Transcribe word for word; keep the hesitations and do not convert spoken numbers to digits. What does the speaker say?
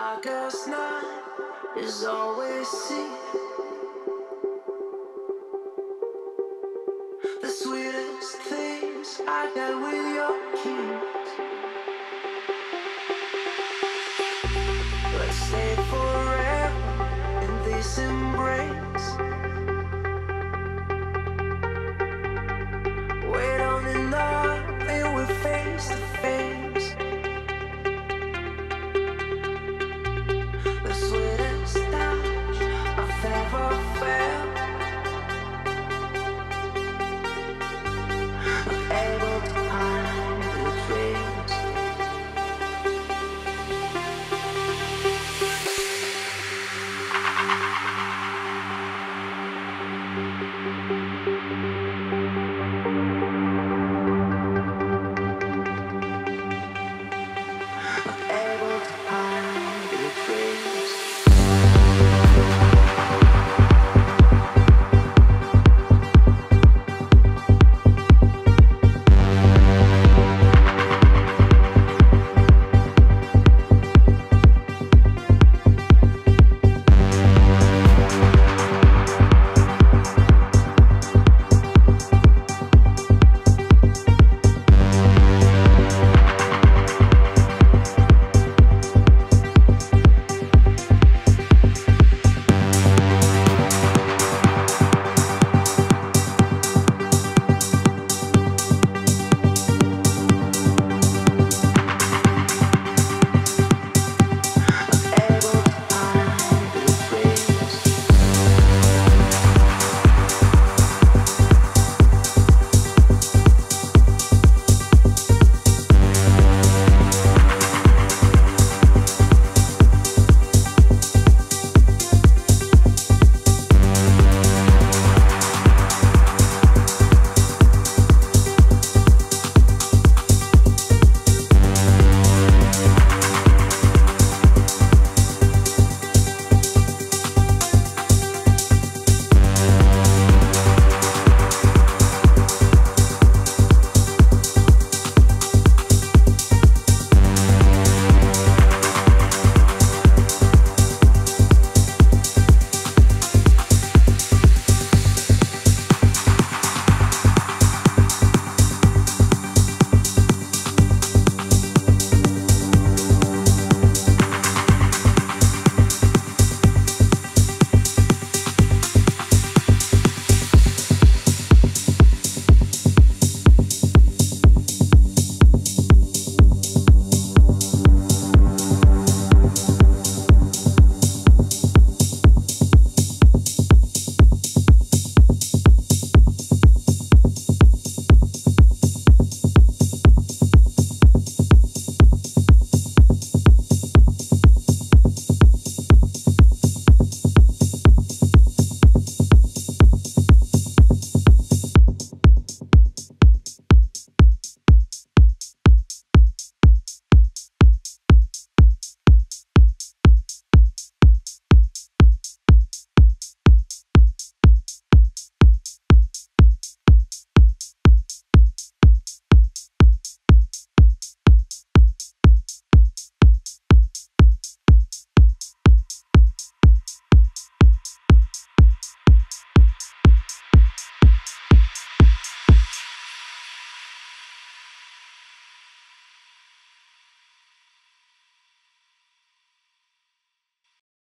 darkest night is all we see. The sweetest things I get with your key.